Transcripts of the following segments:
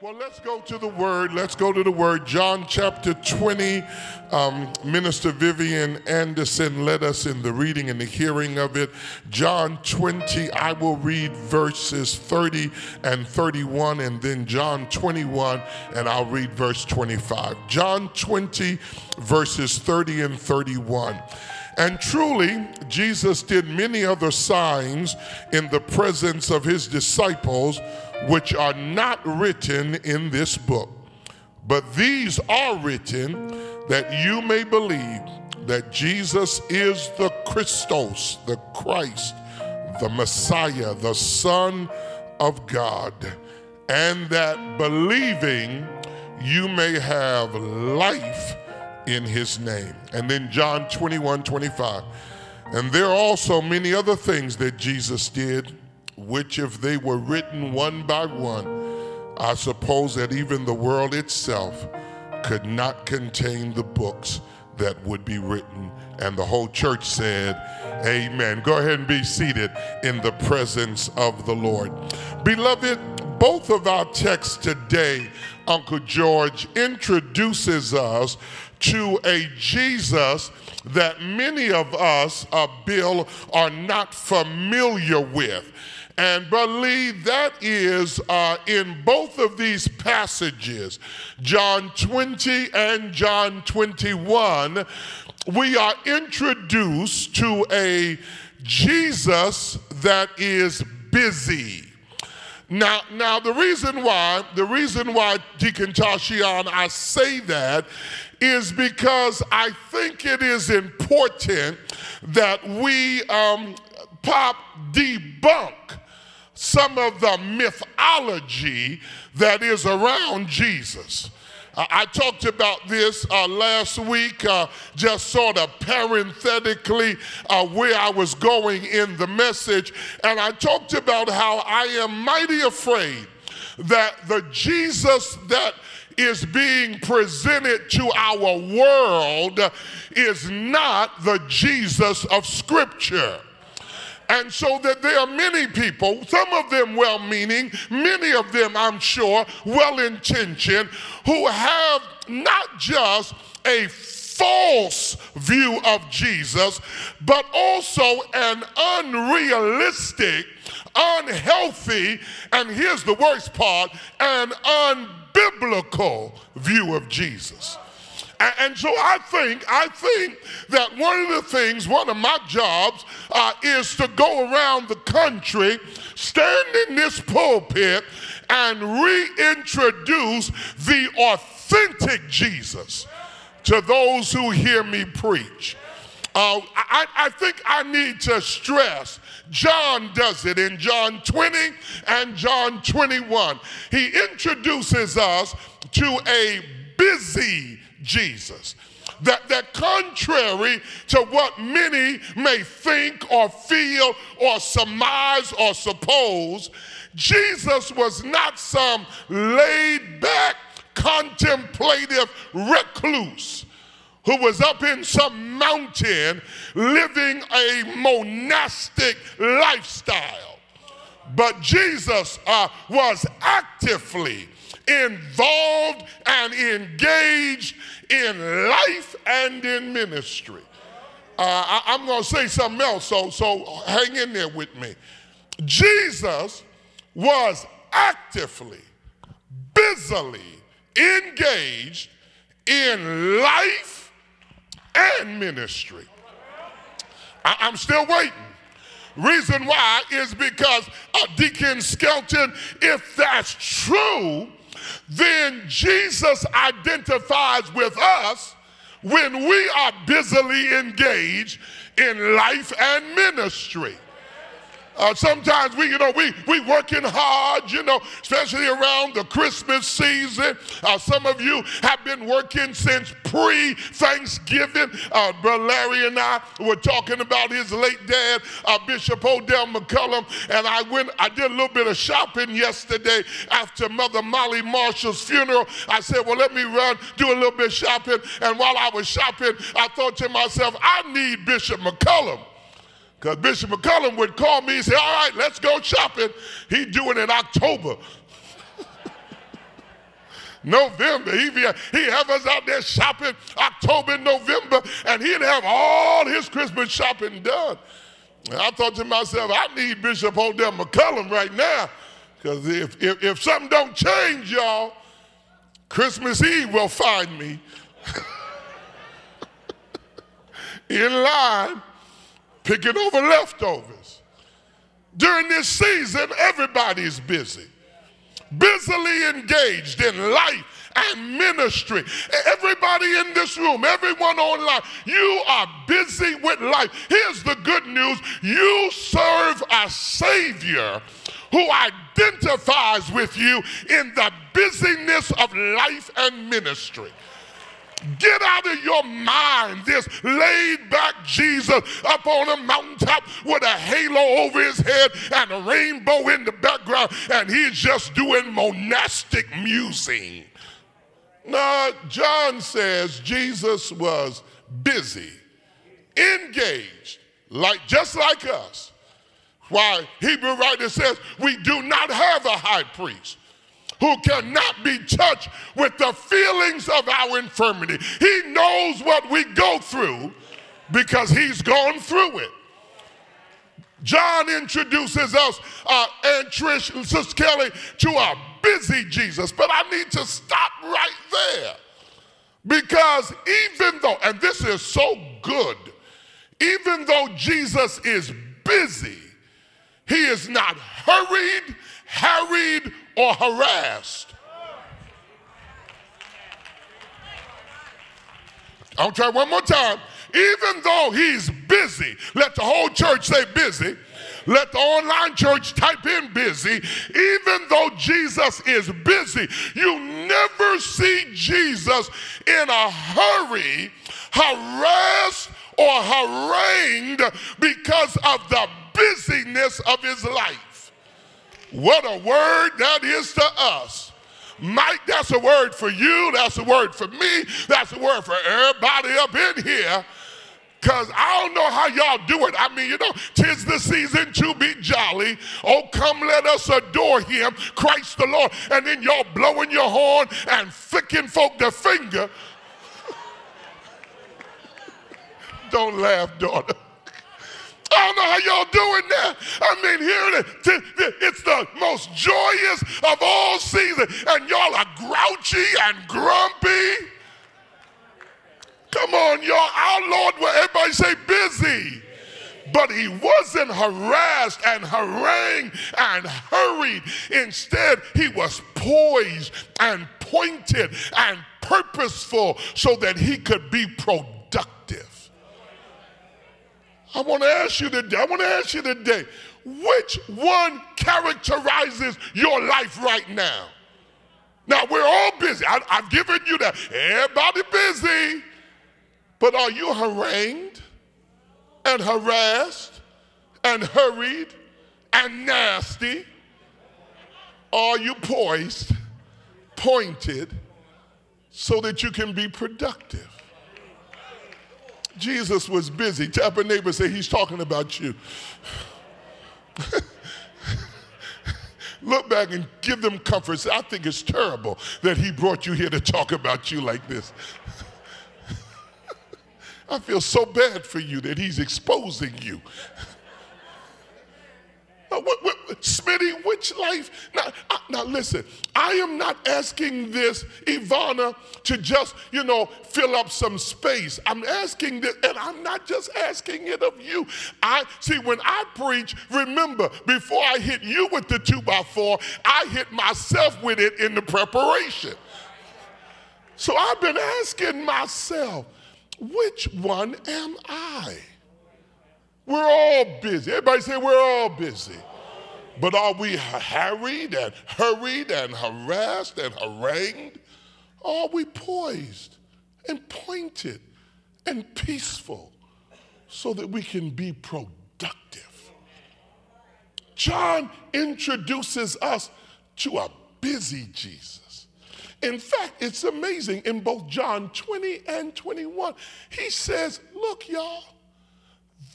Well, let's go to the Word. Let's go to the Word. John chapter 20, Minister Vivian Anderson led us in the reading and the hearing of it. John 20, I will read verses 30 and 31, and then John 21, and I'll read verse 25. John 20, verses 30 and 31. And truly, Jesus did many other signs in the presence of his disciples, which are not written in this book. But these are written that you may believe that Jesus is the Christos, the Christ, the Messiah, the Son of God, and that believing you may have life in his name. And then John 21, 25. And there are also many other things that Jesus did, which if they were written one by one, I suppose that even the world itself could not contain the books that would be written. And the whole church said, amen. Go ahead and be seated in the presence of the Lord. Beloved, both of our texts today, Uncle George introduces us to a Jesus that many of us, Bill, are not familiar with. And believe that is in both of these passages, John 20 and John 21, we are introduced to a Jesus that is busy. Now the reason why, Deacon Tashian, I say that is because I think it is important that we debunk some of the mythology that is around Jesus. I talked about this last week, just sort of parenthetically where I was going in the message. And I talked about how I am mighty afraid that the Jesus that is being presented to our world is not the Jesus of Scripture. And so that there are many people, some of them well-meaning, many of them, I'm sure, well-intentioned, who have not just a false view of Jesus, but also an unrealistic, unhealthy, and here's the worst part, an unbiblical view of Jesus. And so I think that one of my jobs is to go around the country, stand in this pulpit, and reintroduce the authentic Jesus to those who hear me preach. I think I need to stress, John does it in John 20 and John 21. He introduces us to a busy Jesus. That contrary to what many may think or feel or surmise or suppose, Jesus was not some laid-back, contemplative recluse who was up in some mountain living a monastic lifestyle. But Jesus was actively involved and engaged in life and in ministry. I'm going to say something else, so hang in there with me. Jesus was actively, busily engaged in life and ministry. I'm still waiting. Reason why is because, Deacon Skelton, if that's true, then Jesus identifies with us when we are busily engaged in life and ministry. Sometimes we working hard, especially around the Christmas season. Some of you have been working since pre-Thanksgiving. Brother Larry and I were talking about his late dad, Bishop Odell McCullum, and I did a little bit of shopping yesterday after Mother Molly Marshall's funeral. I said, well, let me do a little bit of shopping. And while I was shopping, I thought to myself, I need Bishop McCullum. Because Bishop McCullum would call me and say, all right, let's go shopping. He'd do it in October. November. He'd have us out there shopping October and November, and he'd have all his Christmas shopping done. And I thought to myself, I need Bishop Odell McCullum right now, because if something don't change, y'all, Christmas Eve will find me in line picking over leftovers. During this season, everybody's busy. Busily engaged in life and ministry. Everybody in this room, everyone online, you are busy with life. Here's the good news. You serve a Savior who identifies with you in the busyness of life and ministry. Get out of your mind this laid-back Jesus up on a mountaintop with a halo over his head and a rainbow in the background, and he's just doing monastic musing. Now, John says Jesus was busy, engaged, just like us. Why, Hebrew writer says we do not have a high priest who cannot be touched with the feelings of our infirmity. He knows what we go through because he's gone through it. John introduces us, and Trish and Sister Kelly, to our busy Jesus. But I need to stop right there, because even though, and this is so good, even though Jesus is busy, he is not hurried, harried, or harassed. I'll try one more time. Even though he's busy, let the whole church say busy. Let the online church type in busy. Even though Jesus is busy, you never see Jesus in a hurry, harassed, or harangued because of the busyness of his life. What a word that is to us. Mike, that's a word for you. That's a word for me. That's a word for everybody up in here. Because I don't know how y'all do it. I mean, you know, 'tis the season to be jolly. Oh, come let us adore him, Christ the Lord. And then y'all blowing your horn and flicking folk the finger. Don't laugh, daughter. I don't know how y'all doing that. I mean, here it is. It's the most joyous of all seasons, and y'all are grouchy and grumpy. Come on, y'all. Our Lord, everybody say busy. But he wasn't harassed and harangued and hurried. Instead, he was poised and pointed and purposeful so that he could be productive. I want to ask you today, which one characterizes your life right now? Now, we're all busy. I've given you that. Everybody busy. But are you harangued and harassed and hurried and nasty? Are you poised, pointed, so that you can be productive? Jesus was busy. Tap a neighbor and say, he's talking about you. Look back and give them comfort. Say, I think it's terrible that he brought you here to talk about you like this. I feel so bad for you that he's exposing you. Smitty, which life? Now listen, I am not asking this, Ivana, to just, you know, fill up some space. I'm asking this, and I'm not just asking it of you. See, when I preach, remember, before I hit you with the 2x4, I hit myself with it in the preparation. So I've been asking myself, which one am I? We're all busy. Everybody say we're all busy. But are we harried and hurried and harassed and harangued? Or are we poised and pointed and peaceful so that we can be productive? John introduces us to a busy Jesus. In fact, it's amazing. In both John 20 and 21, he says, look, y'all,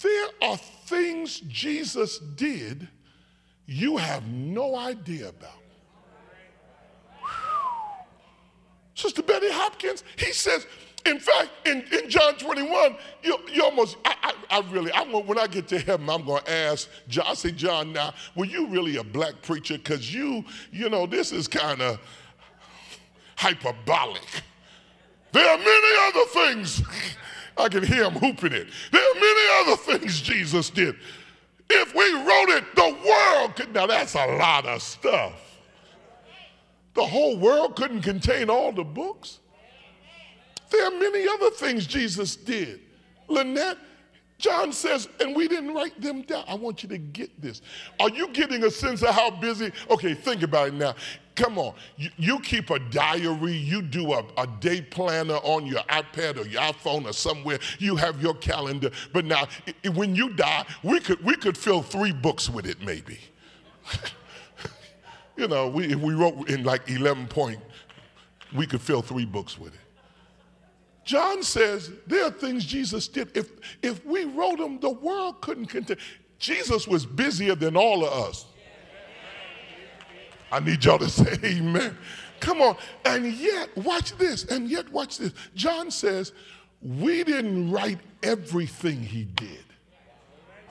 there are things Jesus did you have no idea about. Sister Betty Hopkins, he says, in fact, in John 21, you almost, when I get to heaven, I'm going to ask John, I say, John, now, were you really a black preacher? Because you know, this is kind of hyperbolic. There are many other things. I can hear him hooping it. There are many other things Jesus did. If we wrote it, the world could, now that's a lot of stuff. The whole world couldn't contain all the books. There are many other things Jesus did. Lynette, John says, and we didn't write them down. I want you to get this. Are you getting a sense of how busy? Okay, think about it now. Come on. You keep a diary. You do a day planner on your iPad or your iPhone or somewhere. You have your calendar. But now, when you die, we could fill 3 books with it maybe. You know, if we wrote in like 11 point, we could fill 3 books with it. John says there are things Jesus did. If we wrote them, the world couldn't contain. Jesus was busier than all of us. I need y'all to say amen. Come on. And yet, watch this. And yet, watch this. John says, we didn't write everything he did.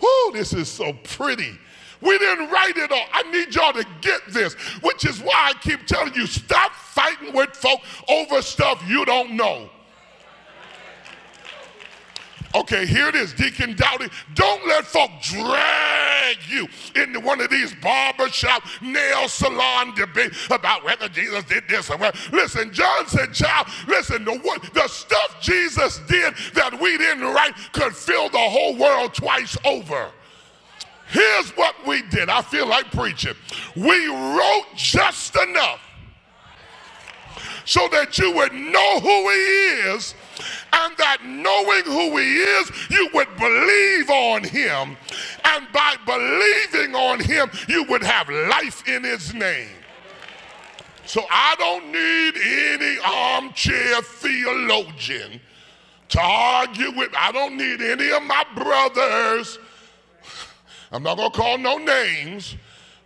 Whoo, this is so pretty. We didn't write it all. I need y'all to get this, which is why I keep telling you, stop fighting with folk over stuff you don't know. Okay, here it is, Deacon Dowdy. Don't let folk drag you into one of these barbershop, nail salon debates about whether Jesus did this or whether. Listen, John said, child, listen, the stuff Jesus did that we didn't write could fill the whole world twice over. Here's what we did. I feel like preaching. We wrote just enough so that you would know who he is, and that knowing who he is, you would believe on him, and by believing on him, you would have life in his name. So I don't need any armchair theologian to argue with. I don't need any of my brothers, I'm not going to call no names,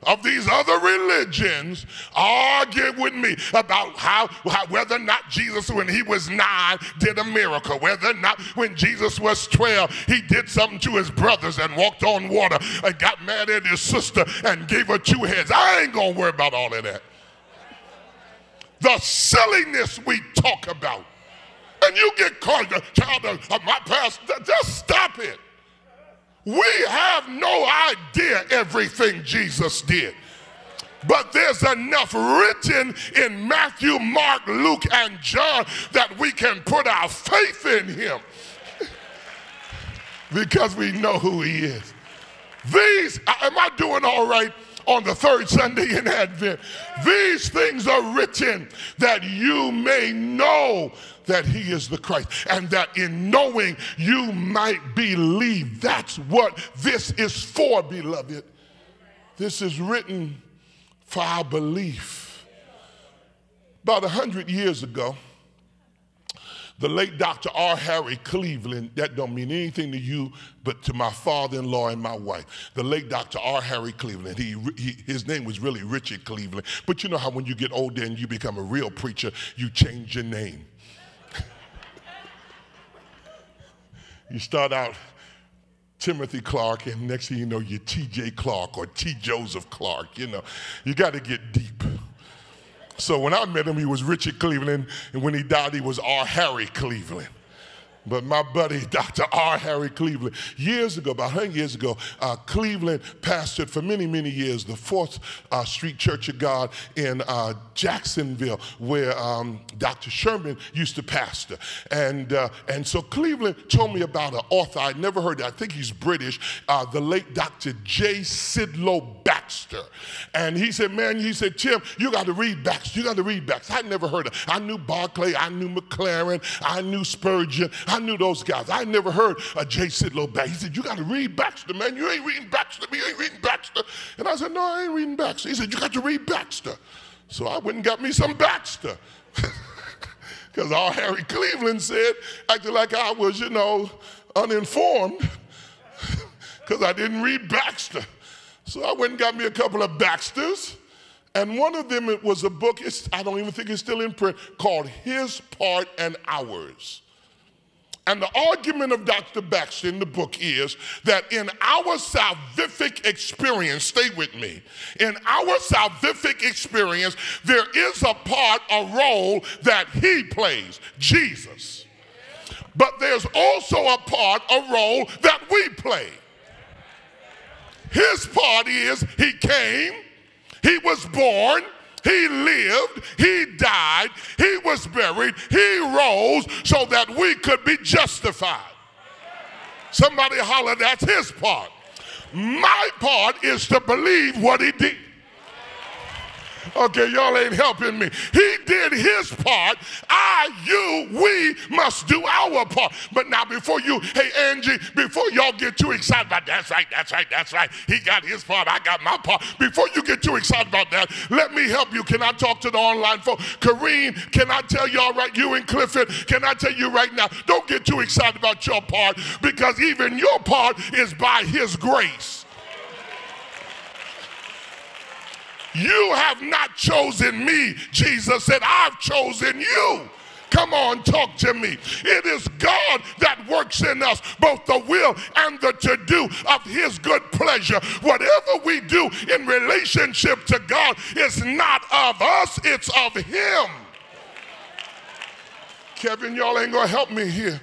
of these other religions argue with me about how whether or not Jesus, when he was 9, did a miracle, whether or not when Jesus was 12 he did something to his brothers and walked on water and got mad at his sister and gave her 2 heads. I ain't gonna worry about all of that. The silliness we talk about, and you get called the child of my pastor. Just stop it. We have no idea everything Jesus did, but there's enough written in Matthew, Mark, Luke, and John that we can put our faith in him because we know who he is. Am I doing all right on the 3rd Sunday in Advent? These things are written that you may know that he is the Christ, and that in knowing you might believe. That's what this is for, beloved. This is written for our belief. About 100 years ago, the late Dr. R. Harry Cleveland, that don't mean anything to you, but to my father-in-law and my wife, the late Dr. R. Harry Cleveland, his name was really Richard Cleveland, but you know how when you get older and you become a real preacher, you change your name. You start out Timothy Clark, and next thing you know, you're T.J. Clark or T. Joseph Clark. You know, you got to get deep. So when I met him, he was Richard Cleveland, and when he died, he was R. Harry Cleveland. But my buddy, Dr. R. Harry Cleveland, years ago, about 100 years ago, Cleveland pastored for many, many years the 4th Street Church of God in Jacksonville, where Dr. Sherman used to pastor. And so Cleveland told me about an author I'd never heard of. I think he's British, the late Dr. J. Sidlow Baxter. And he said, man, he said, Tim, you got to read Baxter. You got to read Baxter. I'd never heard of him. I knew Barclay. I knew McLaren. I knew Spurgeon. I knew those guys. I never heard of J. Sidlow Baxter. He said, you got to read Baxter, man. You ain't reading Baxter. You ain't reading Baxter. And I said, no, I ain't reading Baxter. He said, you got to read Baxter. So I went and got me some Baxter. Because all Harry Cleveland said, acted like I was, you know, uninformed because I didn't read Baxter. So I went and got me a couple of Baxters. And one of them, it was a book, I don't even think it's still in print, called His Part and Ours. And the argument of Dr. Baxter in the book is that in our salvific experience, stay with me, in our salvific experience, there is a part, a role that he plays, Jesus. But there's also a part, a role that we play. His part is he came, he was born, he lived, he died, he was buried, he rose so that we could be justified. Somebody holler, that's his part. My part is to believe what he did. Okay, y'all ain't helping me. He did his part. We must do our part. But now before you, hey Angie, before y'all get too excited about that's right. He got his part, I got my part. Before you get too excited about that, let me help you. Can I talk to the online folk? Kareem, can I tell y'all right, you and Clifford, can I tell you right now, don't get too excited about your part, because even your part is by his grace. You have not chosen me, Jesus said, I've chosen you. Come on, talk to me. It is God that works in us both the will and the to-do of his good pleasure. Whatever we do in relationship to God is not of us, it's of him. Kevin, y'all ain't gonna help me here.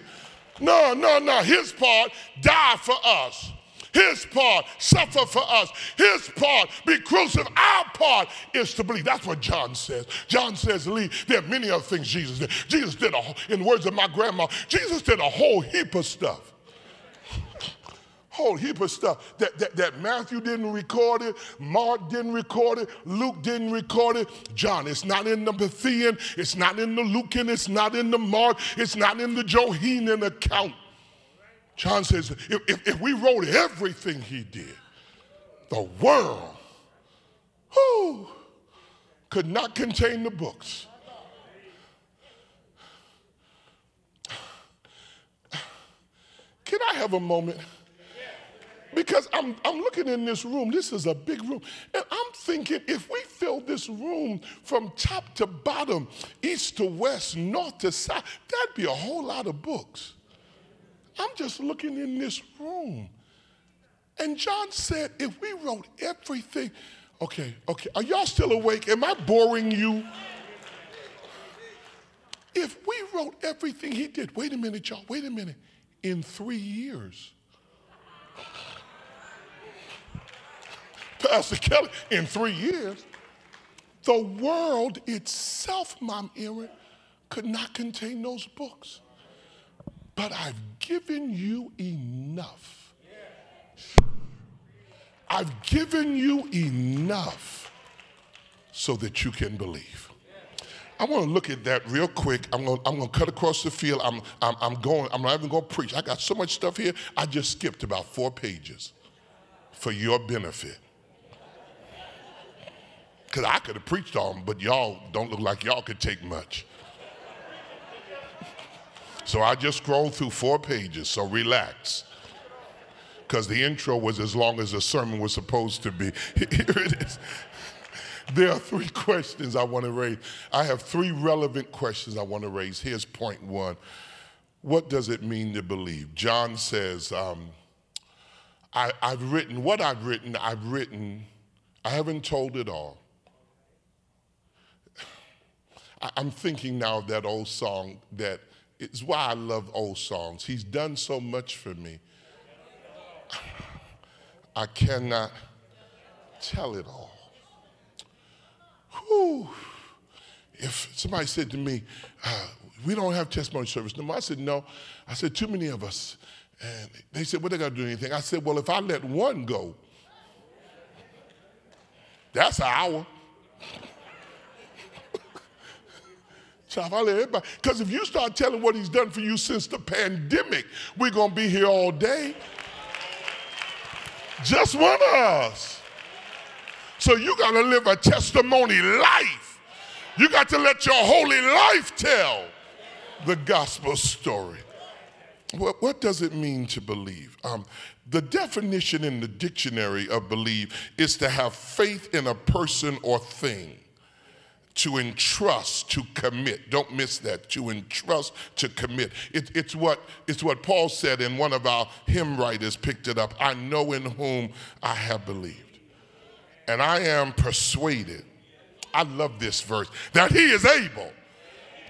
No, his part died for us. His part, suffer for us. His part, be crucified. Our part is to believe. That's what John says. John says, Lee, there are many other things Jesus did. Jesus did, in the words of my grandma, Jesus did a whole heap of stuff. Whole heap of stuff that Matthew didn't record it, Mark didn't record it, Luke didn't record it. John, it's not in the Matthean, it's not in the Lucan, it's not in the Mark, it's not in the Johannine account. John says, if we wrote everything he did, the world could not contain the books. Can I have a moment? Because I'm looking in this room, this is a big room, and I'm thinking if we fill this room from top to bottom, east to west, north to south, that'd be a whole lot of books. I'm just looking in this room. And John said, if we wrote everything, okay, are y'all still awake? Am I boring you? If we wrote everything he did, wait a minute, y'all, wait a minute, in 3 years. Pastor Kelly, in 3 years, the world itself, Mom Erin, could not contain those books. But I've given you enough. I've given you enough so that you can believe. I want to look at that real quick. I'm going to cut across the field. I'm not even going to preach. I got so much stuff here. I just skipped about 4 pages for your benefit. Because I could have preached on them, but y'all don't look like y'all could take much. So I just scrolled through 4 pages, so relax. Because the intro was as long as the sermon was supposed to be. Here it is. There are 3 questions I want to raise. I have 3 relevant questions I want to raise. Here's point 1. What does it mean to believe? John says, I've written, I haven't told it all. I'm thinking now of that old song that, it's why I love old songs. He's done so much for me. I cannot tell it all. Whew. If somebody said to me, we don't have testimony service no more. I said, no. I said, too many of us. And they said, well, they're going to do anything. I said, well, if I let one go, that's an hour. Because if you start telling what he's done for you since the pandemic, we're going to be here all day. Just one of us. So you got to live a testimony life. You got to let your holy life tell the gospel story. What does it mean to believe? The definition in the dictionary of believe is to have faith in a person or thing, to entrust, to commit. Don't miss that, to entrust, to commit. It's what Paul said, and one of our hymn writers picked it up. I know in whom I have believed, and I am persuaded. I love this verse, that he is able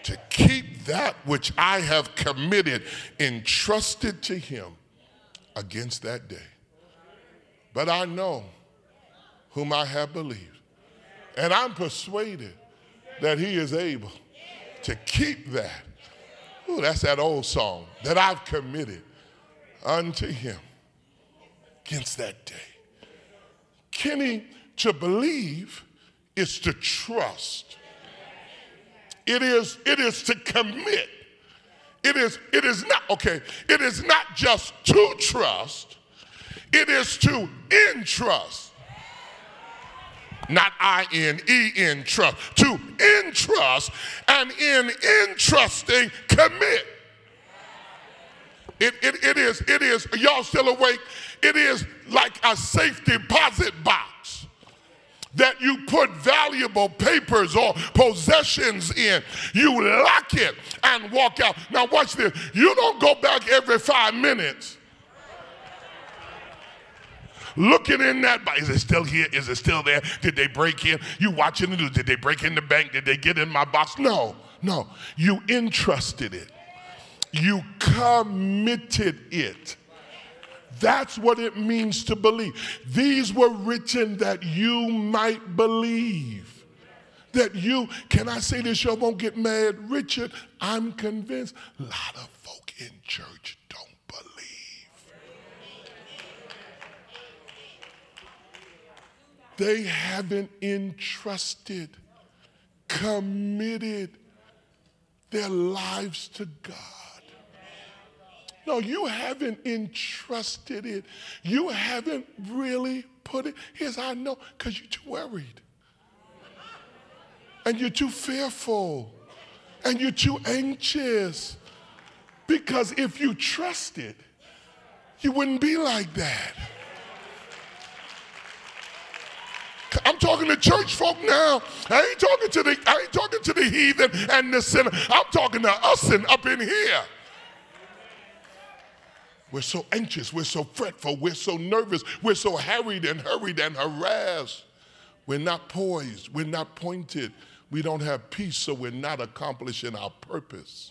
to keep that which I have committed, entrusted to him against that day. But I know whom I have believed, and I'm persuaded that he is able to keep that. Ooh, that's that old song, that I've committed unto him against that day. Kenny, to believe is to trust. It is to commit. It is not just to trust, it is to entrust. Not I-N-E-N, trust. To entrust, and in entrusting, commit. It is, y'all still awake? It is like a safe deposit box that you put valuable papers or possessions in. You lock it and walk out. Now watch this. You don't go back every 5 minutes looking in that box. Is it still here? Is it still there? Did they break in? You watching the news. Did they break in the bank? Did they get in my box? No, no. You entrusted it. You committed it. That's what it means to believe. These were written that you might believe. That you, can I say this? Y'all won't get mad. Richard, I'm convinced a lot of folk in church don't believe. They haven't entrusted, committed their lives to God. No, you haven't entrusted it. You haven't really put it. Here's how I know, because you're too worried. And you're too fearful. And you're too anxious. Because if you trusted, you wouldn't be like that. I'm talking to church folk now. I ain't talking to the heathen and the sinner. I'm talking to us and up in here. We're so anxious, we're so fretful, we're so nervous, we're so hurried and harassed. We're not poised, we're not pointed, we don't have peace, so we're not accomplishing our purpose.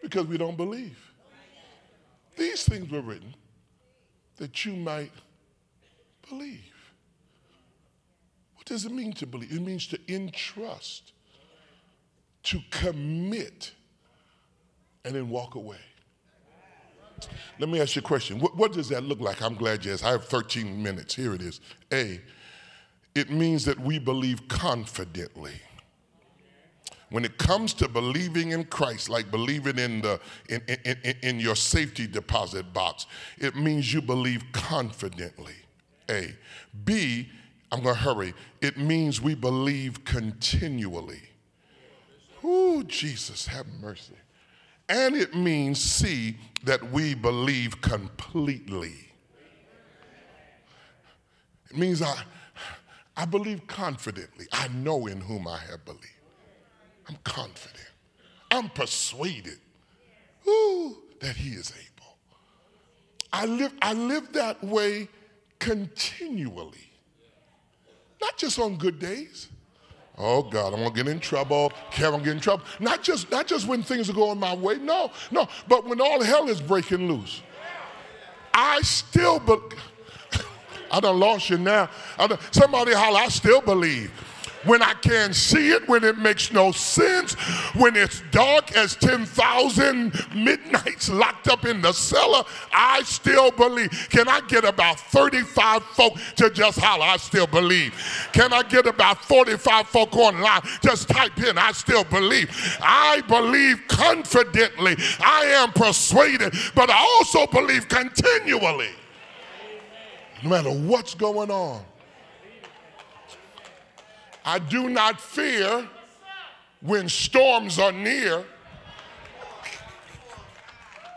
Because we don't believe. These things were written that you might believe. What does it mean to believe? It means to entrust, to commit, and then walk away. Let me ask you a question. What does that look like? I'm glad you asked. I have 13 minutes. Here it is. A, it means that we believe confidently. When it comes to believing in Christ, like believing in your safety deposit box, it means you believe confidently. A. B, I'm going to hurry. It means we believe continually. Ooh, Jesus, have mercy. And it means, C, that we believe completely. It means I believe confidently. I know in whom I have believed. I'm confident. I'm persuaded, ooh, that he is able. I live that way continually. Not just on good days. Oh God, I'm gonna get in trouble. Karen, I'm gonna get in trouble. Not just when things are going my way. No. But when all hell is breaking loose, I still believe. I done lost you now. Somebody holler, I still believe. When I can't see it, when it makes no sense, when it's dark as 10,000 midnights locked up in the cellar, I still believe. Can I get about 35 folk to just holler, I still believe? Can I get about 45 folk online? Just type in, I still believe. I believe confidently. I am persuaded, but I also believe continually. No matter what's going on. I do not fear when storms are near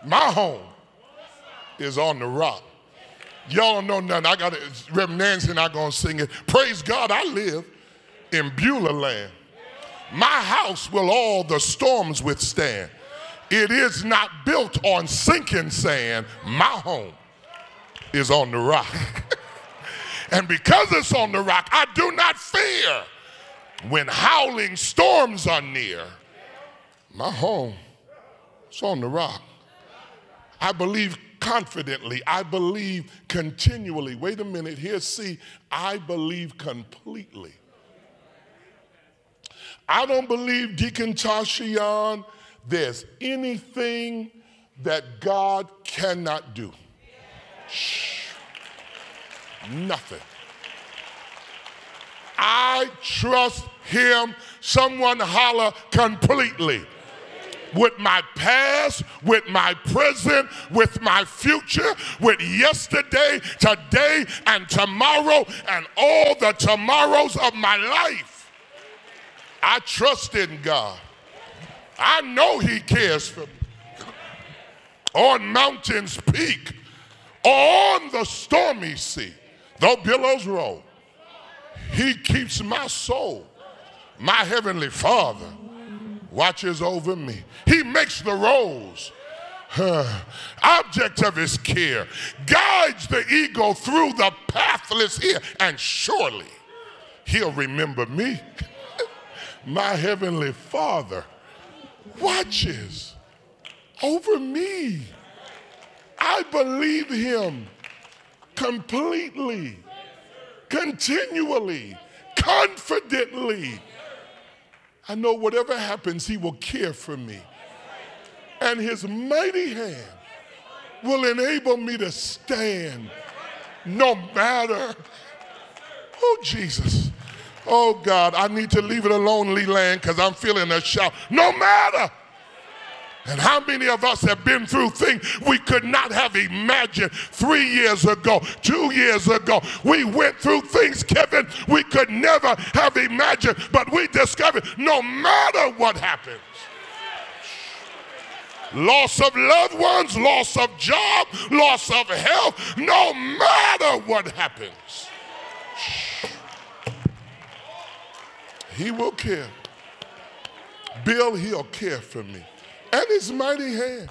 my home. is on the rock. Y'all don't know nothing. I got it. Reverend Nancy and I going to sing it. Praise God, I live in Beulah Land. My house will all the storms withstand. It is not built on sinking sand. My home is on the rock. And because it's on the rock, I do not fear when howling storms are near. My home is on the rock. I believe confidently. I believe continually. Wait a minute. Here, see, I believe completely. I don't believe, Deacon Tashion, there's anything that God cannot do. Shh. Nothing. I trust him. Someone holler completely. With my past, with my present, with my future, with yesterday, today, and tomorrow, and all the tomorrows of my life. I trust in God. I know he cares for me. On mountains peak, on the stormy sea, though billows roll, he keeps my soul. My heavenly Father watches over me. He makes the rose object of his care, guides the eagle through the pathless ear, and surely he'll remember me. My heavenly Father watches over me. I believe him completely, continually, confidently. I know whatever happens, he will care for me. And his mighty hand will enable me to stand no matter. Oh, Jesus. Oh, God, I need to leave it alone, Leland, because I'm feeling a shout. No matter. And how many of us have been through things we could not have imagined 3 years ago, 2 years ago. We went through things, Kevin, we could never have imagined, but we discovered no matter what happens. Loss of loved ones, loss of job, loss of health, no matter what happens. He will care. Bill, he'll care for me. And his mighty hand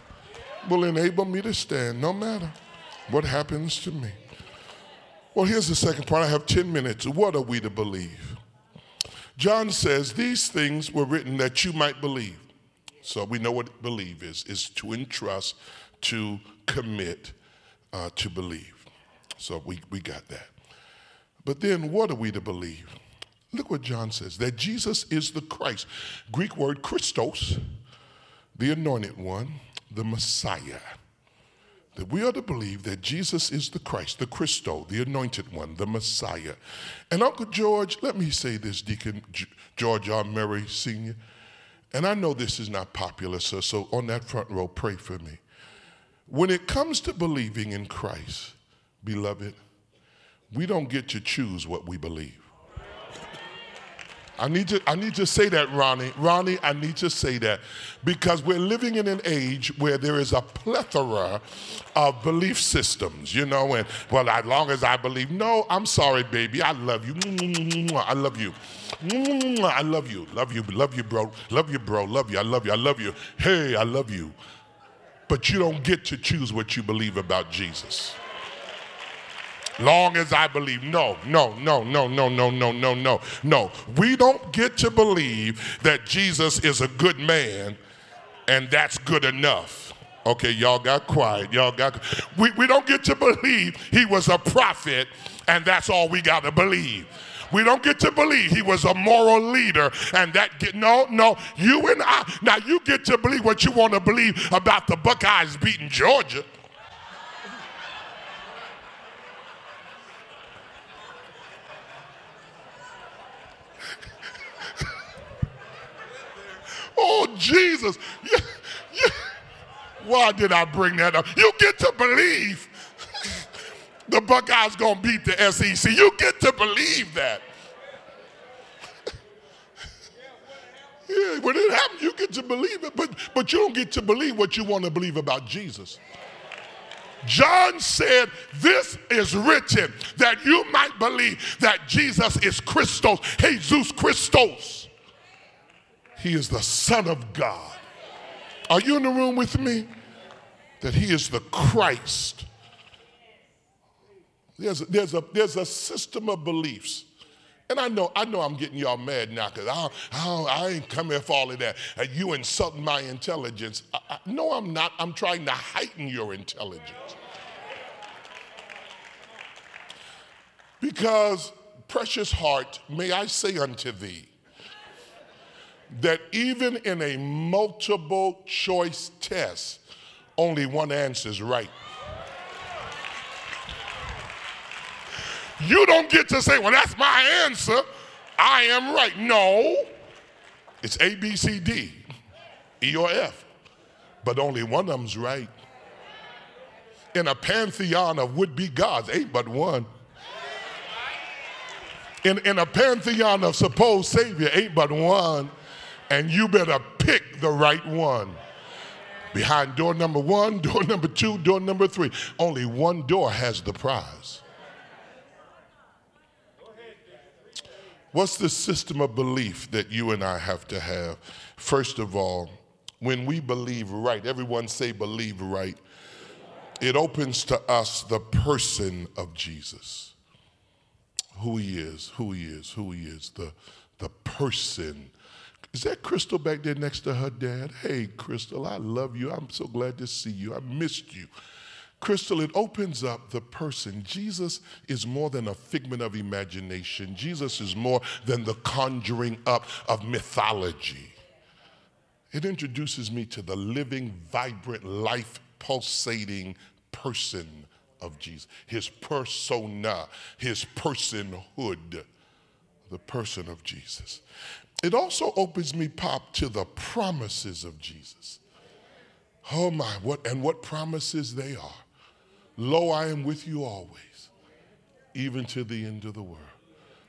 will enable me to stand no matter what happens to me. Well, here's the second part. I have 10 minutes. What are we to believe? John says, these things were written that you might believe. So we know what believe is to entrust, to commit, to believe. So we got that. But then what are we to believe? Look what John says, that Jesus is the Christ. Greek word Christos. The anointed one, the Messiah, that we are to believe that Jesus is the Christ, the Christo, the anointed one, the Messiah. And Uncle George, let me say this, Deacon George R. Murray, Sr., and I know this is not popular, sir, so on that front row, pray for me. When it comes to believing in Christ, beloved, we don't get to choose what we believe. I need to say that, Ronnie. Ronnie, I need to say that because we're living in an age where there is a plethora of belief systems, you know, and, well, as long as I believe. No, I'm sorry, baby. I love you. I love you. I love you. Love you. Love you, bro. Love you, bro. Love you. I love you. I love you. Hey, I love you. But you don't get to choose what you believe about Jesus. Long as I believe. No, no, no, no, no, no, no, no, no, no. We don't get to believe that Jesus is a good man and that's good enough. Okay, y'all got quiet. Y'all got. We don't get to believe he was a prophet and that's all we got to believe. We don't get to believe he was a moral leader and that get, no, no. You and I, now you get to believe what you want to believe about the Buckeyes beating Georgia. Oh, Jesus. Why did I bring that up? You get to believe the Buckeyes going to beat the SEC. You get to believe that. Yeah, when it happens, you get to believe it, but you don't get to believe what you want to believe about Jesus. John said, this is written that you might believe that Jesus is Christos, Jesus Christos. He is the Son of God. Are you in the room with me? That he is the Christ. There's a system of beliefs. And I know I'm getting y'all mad now because I ain't come here for all of that. You insulting my intelligence. No, I'm not. I'm trying to heighten your intelligence. Because, precious heart, may I say unto thee, that even in a multiple choice test, only one answer is right. You don't get to say, well, that's my answer. I am right. No. It's A, B, C, D, E, or F. But only one of them's right. In a pantheon of would-be gods, ain't but one. In a pantheon of supposed savior, ain't but one. And you better pick the right one. Behind door number one, door number two, door number three. Only one door has the prize. What's the system of belief that you and I have to have? First of all, when we believe right, everyone say believe right, it opens to us the person of Jesus. Who he is, the person. Is that Crystal back there next to her dad? Hey, Crystal, I love you. I'm so glad to see you. I missed you. Crystal, it opens up the person. Jesus is more than a figment of imagination. Jesus is more than the conjuring up of mythology. It introduces me to the living, vibrant, life-pulsating person of Jesus. His persona, his personhood, the person of Jesus. It also opens me, Pop, to the promises of Jesus. Oh my, what promises they are. Lo, I am with you always, even to the end of the world.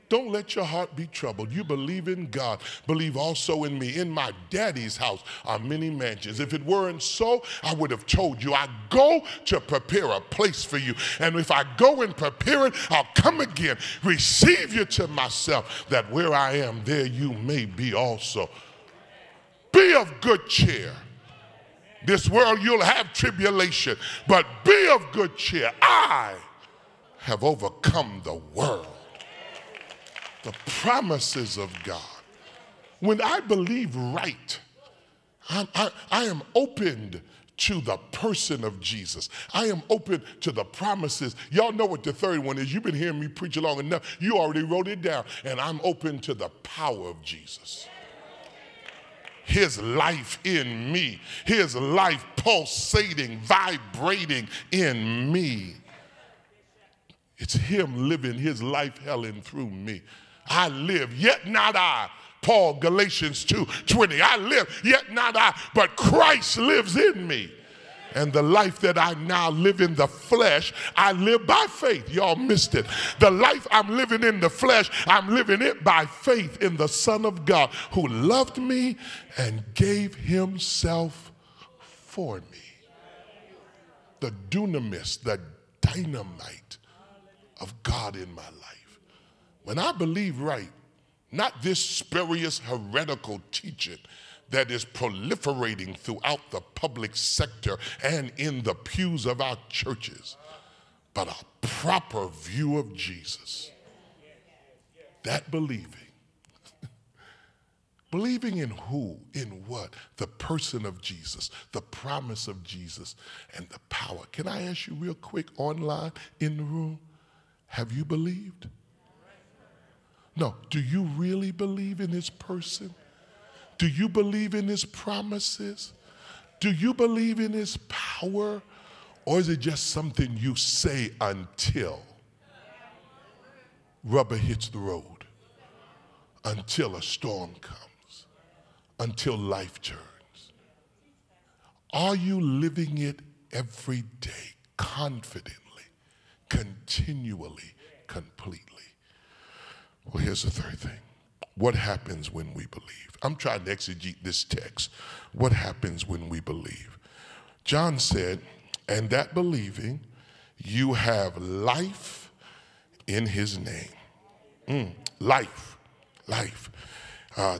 Don't let your heart be troubled. You believe in God. Believe also in me. In my daddy's house are many mansions. If it weren't so, I would have told you. I go to prepare a place for you. And if I go and prepare it, I'll come again, receive you to myself, that where I am, there you may be also. Be of good cheer. This world you'll have tribulation, but be of good cheer. I have overcome the world. The promises of God. When I believe right, I am opened to the person of Jesus. I am open to the promises. Y'all know what the third one is. You've been hearing me preach long enough. You already wrote it down. And I'm open to the power of Jesus. His life in me. His life pulsating, vibrating in me. It's him living his life, hell, and through me. I live, yet not I. Paul, Galatians 2:20. I live, yet not I, but Christ lives in me. And the life that I now live in the flesh, I live by faith. Y'all missed it. The life I'm living in the flesh, I'm living it by faith in the Son of God who loved me and gave himself for me. The dunamis, the dynamite of God in my life. When I believe right, not this spurious heretical teaching that is proliferating throughout the public sector and in the pews of our churches, but a proper view of Jesus. That believing. Believing in who, in what? The person of Jesus, the promise of Jesus, and the power. Can I ask you real quick, online, in the room? Have you believed? No. Do you really believe in his person? Do you believe in his promises? Do you believe in his power? Or is it just something you say until rubber hits the road? Until a storm comes? Until life turns? Are you living it every day confidently? Continually, completely. Well, here's the third thing. What happens when we believe? I'm trying to exegete this text. What happens when we believe? John said, and that believing you have life in his name. Life, life.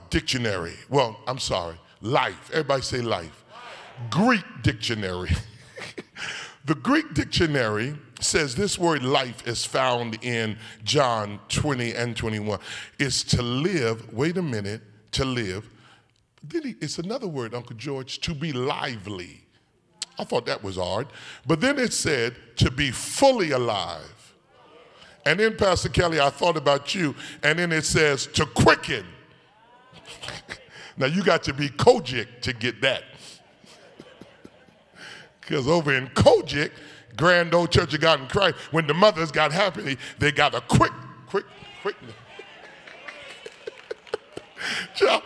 Dictionary, well, I'm sorry, life. Everybody say life. Greek dictionary. The Greek dictionary says this word life is found in John 20 and 21. It's to live, wait a minute, to live. It's another word, Uncle George, to be lively. I thought that was hard. But then it said to be fully alive. And then, Pastor Kelly, I thought about you. And then it says to quicken. Now, you got to be Kojic to get that. Because over in Kojic, Grand Old Church of God in Christ, when the mothers got happy, they got a quickness. Child,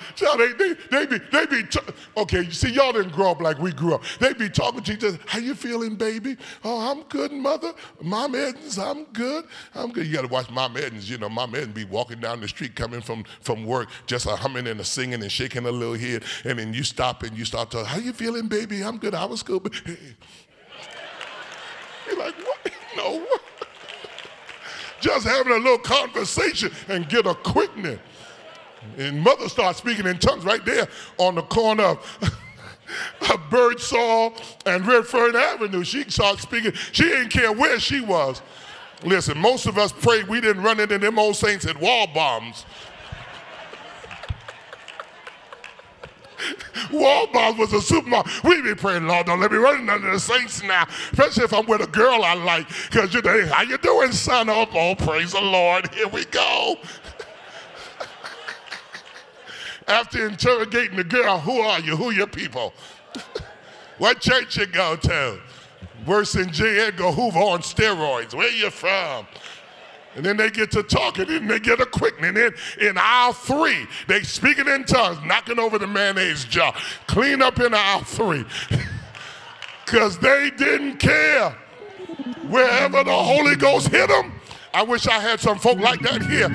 okay, you see, y'all didn't grow up like we grew up. They be talking to each other, how you feeling, baby? Oh, I'm good, mother. Mom Edens, I'm good. I'm good. You got to watch Mom Edens. You know, Mom Edens be walking down the street coming from work, just a humming and a singing and shaking her little head. And then you stop and you start talking, how you feeling, baby? I'm good. I was good. But hey. You're like, what? No, what? Just having a little conversation and get a quickness. And mother starts speaking in tongues right there on the corner of Birdsall and Redfern Avenue. She starts speaking. She didn't care where she was. Listen, most of us pray we didn't run into them old saints at wall bombs. Walmart was a supermarket. We be praying, Lord, don't let me run into the saints now, especially if I'm with a girl I like. Because you know, how you doing, son? Oh, praise the Lord. Here we go. After interrogating the girl, who are you? Who are your people? What church you go to? Worse than J. Edgar Hoover on steroids. Where you from? And then they get to talking and they get a quickening. In aisle three, they speaking in tongues, knocking over the mayonnaise jar. Clean up in aisle three. Because they didn't care. Wherever the Holy Ghost hit them, I wish I had some folk like that here.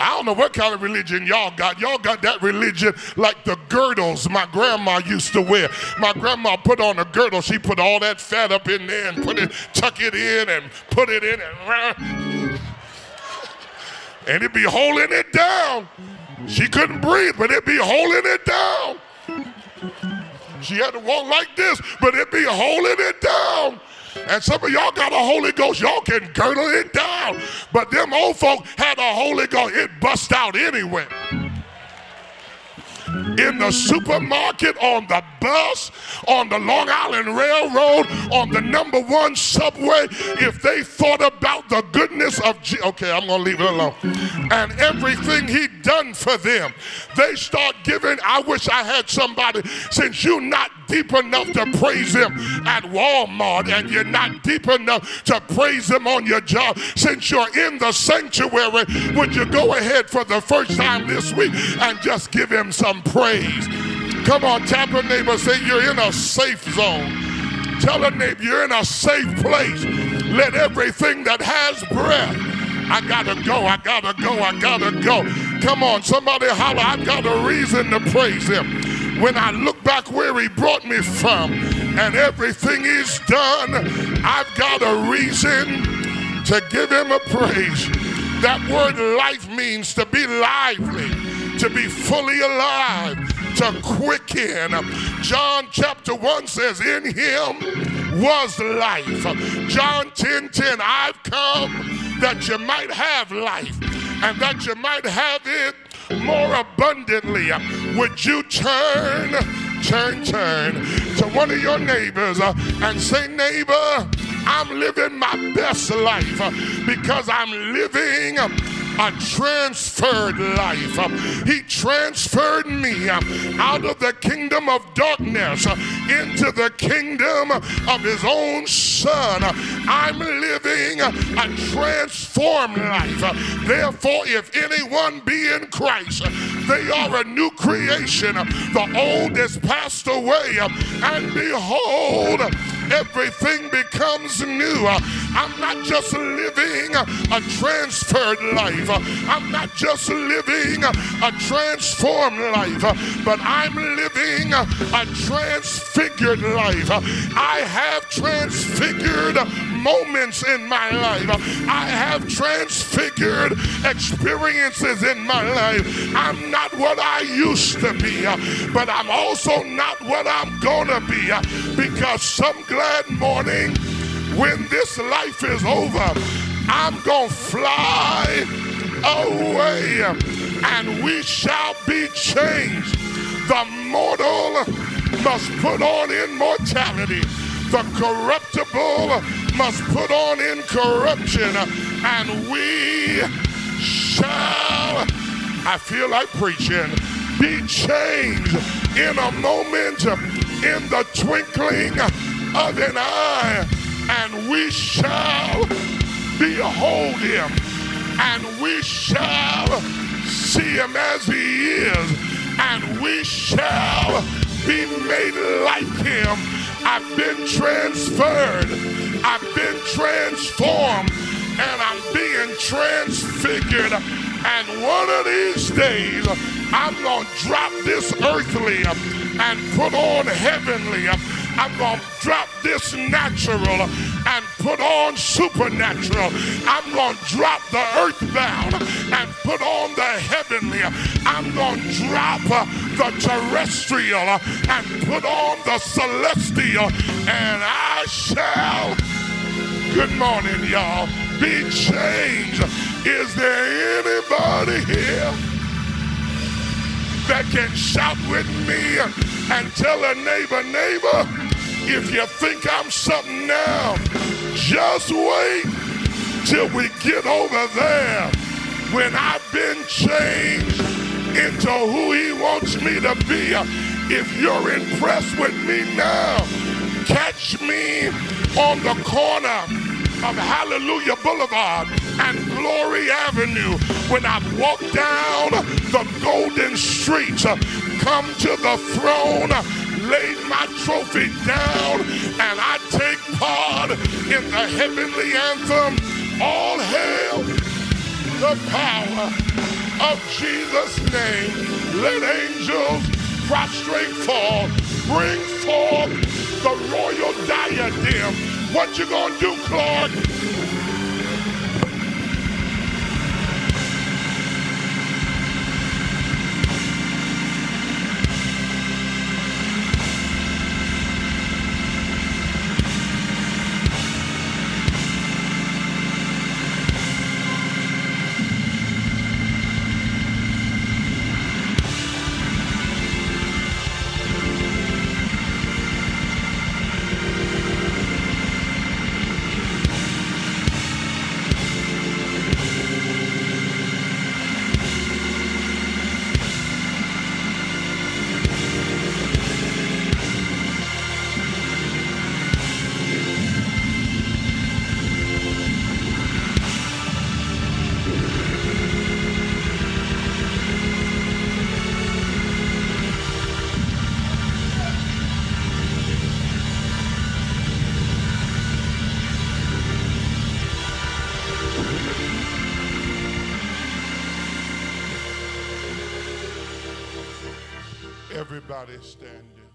I don't know what kind of religion y'all got. Y'all got that religion like the girdles my grandma used to wear. My grandma put on a girdle. She put all that fat up in there and put it, tuck it in and put it in and it'd be holding it down. She couldn't breathe, but it'd be holding it down. She had to walk like this, but it'd be holding it down. And some of y'all got a Holy Ghost. Y'all can girdle it down. But them old folk had a Holy Ghost. It bust out anyway. In the supermarket, on the bus, on the Long Island Railroad, on the #1 subway, if they thought about the goodness of Jesus, okay, I'm going to leave it alone, and everything he done for them, they start giving. I wish I had somebody, since you're not deep enough to praise him at Walmart and you're not deep enough to praise him on your job, since you're in the sanctuary, would you go ahead for the first time this week and just give him some praise? Come on, tap a neighbor, say you're in a safe zone. Tell a neighbor you're in a safe place. Let everything that has breath. I gotta go, I gotta go, I gotta go. Come on, somebody holler, I've got a reason to praise him. When I look back where he brought me from and everything he's done, I've got a reason to give him a praise. That word life means to be lively, to be fully alive, to quicken. John chapter 1 says, in him was life. John 10:10, I've come that you might have life and that you might have it more abundantly. Would you turn to one of your neighbors and say, neighbor, I'm living my best life because I'm living a transferred life. He transferred me out of the kingdom of darkness into the kingdom of his own son. I'm living a transformed life. Therefore, if anyone be in Christ, they are a new creation. The old is passed away, and behold, everything becomes new. I'm not just living a transferred life. I'm not just living a transformed life, but I'm living a transfigured life. I have transfigured moments in my life. I have transfigured experiences in my life. I'm not what I used to be, but I'm also not what I'm gonna be, because some glad morning when this life is over, I'm gonna fly away and we shall be changed. The mortal must put on immortality. The corruptible must put on incorruption, and we shall, I feel like preaching, be changed in a moment, in the twinkling of an eye, and we shall behold him, and we shall see him as he is, and we shall be made like him. I've been transferred, I've been transformed, and I'm being transfigured. And one of these days, I'm going to drop this earthly and put on heavenly. I'm going to drop this natural and put on supernatural. I'm going to drop the earthbound and put on the heavenly. I'm going to drop the terrestrial and put on the celestial. And I shall, good morning, y'all, be changed. Is there anybody here that can shout with me and tell a neighbor, neighbor, if you think I'm something now, just wait till we get over there when I've been changed into who he wants me to be. If you're impressed with me now, catch me on the corner of Hallelujah Boulevard and Glory Avenue when I walk down the golden streets. Come to the throne, lay my trophy down, and I take part in the heavenly anthem, all hail the power of Jesus' name. Let angels prostrate fall, bring forth the royal diadem. What you gonna do, Clark? Standing.